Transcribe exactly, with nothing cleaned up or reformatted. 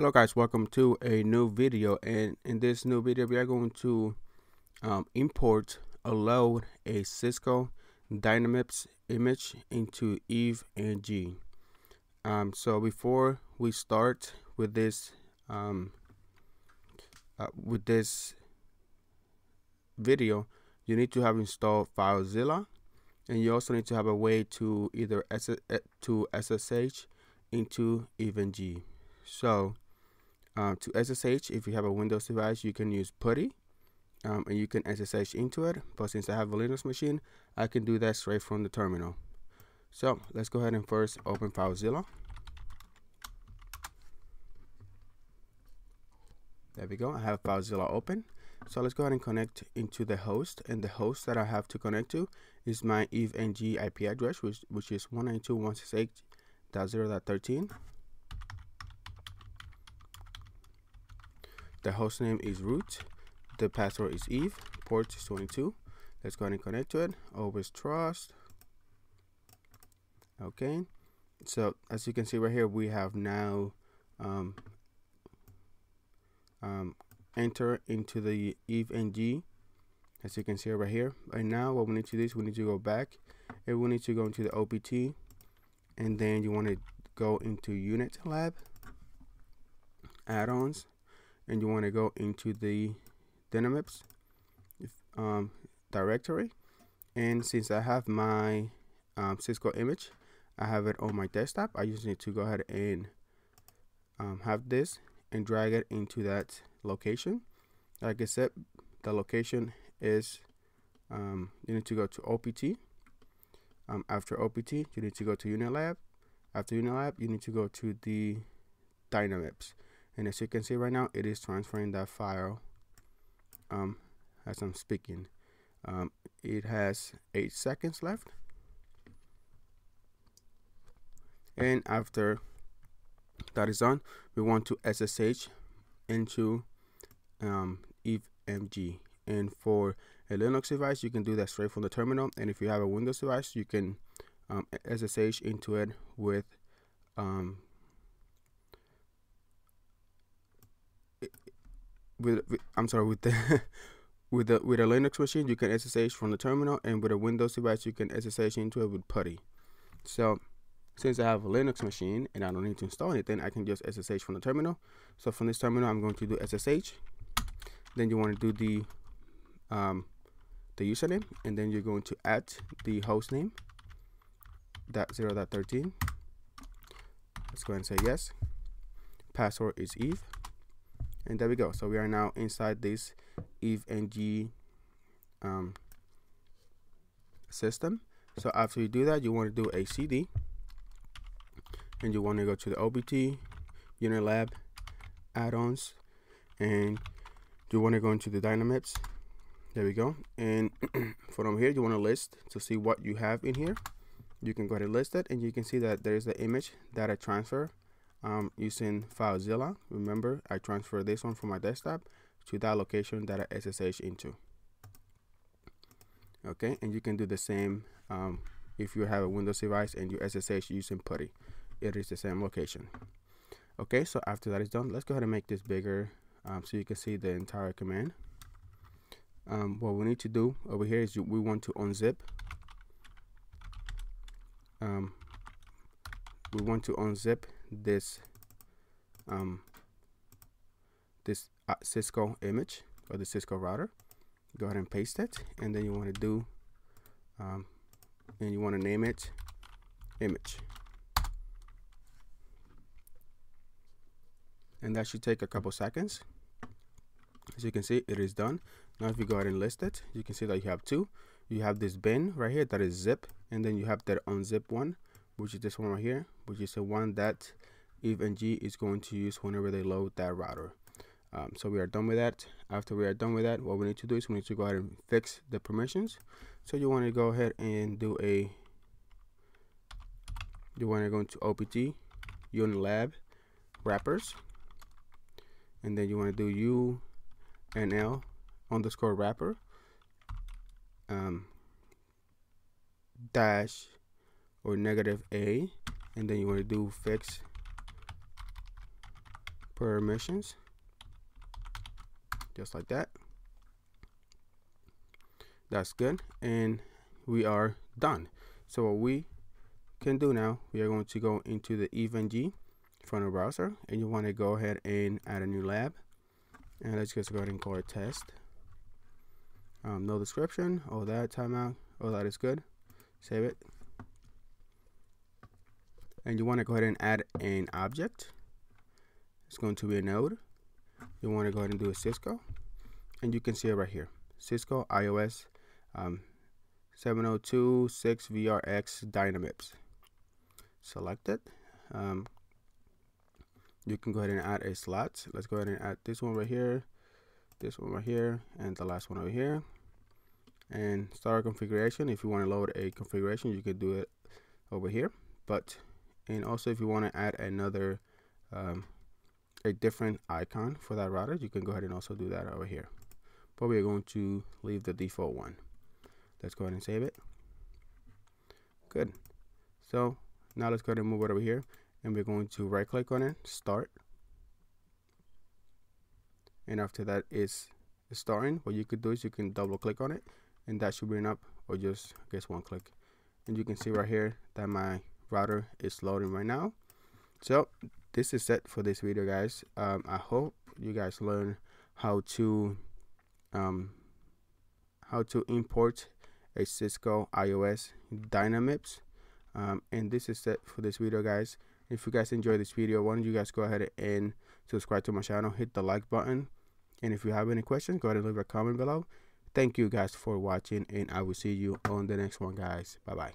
Hello guys, welcome to a new video, and in this new video we are going to um, import or load a Cisco Dynamips image into Eve-ng. Um, so before we start with this um, uh, with this video, you need to have installed FileZilla, and you also need to have a way to either S S to S S H into Eve-ng. So Um, to S S H, if you have a Windows device, you can use PuTTY, um, and you can S S H into it. But since I have a Linux machine, I can do that straight from the terminal. So let's go ahead and first open FileZilla. There we go. I have FileZilla open. So let's go ahead and connect into the host, and the host that I have to connect to is my Eve-ng I P address, which which is one ninety-two dot one sixty-eight dot zero dot thirteen. The host name is root, the password is Eve, port is twenty-two. Let's go ahead and connect to it. Always trust. Okay, so as you can see right here, we have now um, um, entered into the Eve-ng, as you can see right here. And now what we need to do is we need to go back, and we need to go into the O P T, and then you want to go into UNetLab, add-ons, and you want to go into the Dynamips um, directory. And since I have my um, Cisco image, I have it on my desktop. I just need to go ahead and um, have this and drag it into that location. Like I said, the location is, um, you need to go to O P T. Um, after O P T, you need to go to UNetLab. After UNetLab, you need to go to the Dynamips. And as you can see right now, it is transferring that file um, as I'm speaking. Um, it has eight seconds left. And after that is done, we want to S S H into um, Eve-ng. And for a Linux device, you can do that straight from the terminal. And if you have a Windows device, you can um, S S H into it with um, With, with I'm sorry with the with the with a Linux machine, you can S S H from the terminal, and with a Windows device you can S S H into it with PuTTY. So since I have a Linux machine and I don't need to install anything, I can just S S H from the terminal. So from this terminal, I'm going to do S S H. Then you want to do the um, the username, and then you're going to add the host name dot zero dot thirteen. Let's go ahead and say yes. Password is Eve. And there we go. So we are now inside this Eve-ng um, system. So after you do that, you want to do a C D, and you want to go to the O P T, UNetLab, add-ons, and you want to go into the Dynamips. There we go. And from here, you want to list to see what you have in here. You can go ahead and list it, and you can see that there's the image that I transfer. Um, using FileZilla. Remember, I transfer this one from my desktop to that location that I S S H into. Okay, and you can do the same um, if you have a Windows device and you S S H using PuTTY. It is the same location. Okay, so after that is done, let's go ahead and make this bigger um, so you can see the entire command. Um, what we need to do over here is you, we want to unzip. Um, we want to unzip this um this uh, Cisco image or the Cisco router. Go ahead and paste it, and then you want to do um, and you want to name it image, and that should take a couple seconds. As you can see, it is done. Now if you go ahead and list it, you can see that you have two. You have this bin right here that is zip, and then you have that unzip one, which is this one right here, which is the one that Eve-ng is going to use whenever they load that router. Um, so we are done with that. After we are done with that, what we need to do is we need to go ahead and fix the permissions. So you want to go ahead and do a, you want to go into O P T, UNetLab, wrappers, and then you want to do U N L underscore wrapper um, dash or negative A, and then you want to do fix permissions, just like that. That's good, and we are done. So what we can do now, we are going to go into the Eve-ng frontal browser, and you want to go ahead and add a new lab, and let's just go ahead and call it test. Um, no description, all that, timeout, all that is good. Save it, and you want to go ahead and add an object. It's going to be a node. You want to go ahead and do a Cisco, and you can see it right here, Cisco I O S um, seven oh two six V R X Dynamips. Select it. Um, you can go ahead and add a slot. Let's go ahead and add this one right here, this one right here, and the last one over here. And start a configuration. If you want to load a configuration, you could do it over here. But and also, if you want to add another um, a different icon for that router, you can go ahead and also do that over here. But we're going to leave the default one. Let's go ahead and save it. Good. So now let's go ahead and move it over here, and we're going to right click on it, start. And after that is starting, what you could do is you can double click on it, and that should bring up, or just I guess one click. And you can see right here that my router is loading right now. So this is it for this video, guys. um, I hope you guys learn how to um, how to import a Cisco I O S Dynamips, um, and this is it for this video, guys. If you guys enjoyed this video, why don't you guys go ahead and subscribe to my channel, hit the like button, and if you have any questions, go ahead and leave a comment below. Thank you guys for watching, and I will see you on the next one, guys. Bye bye.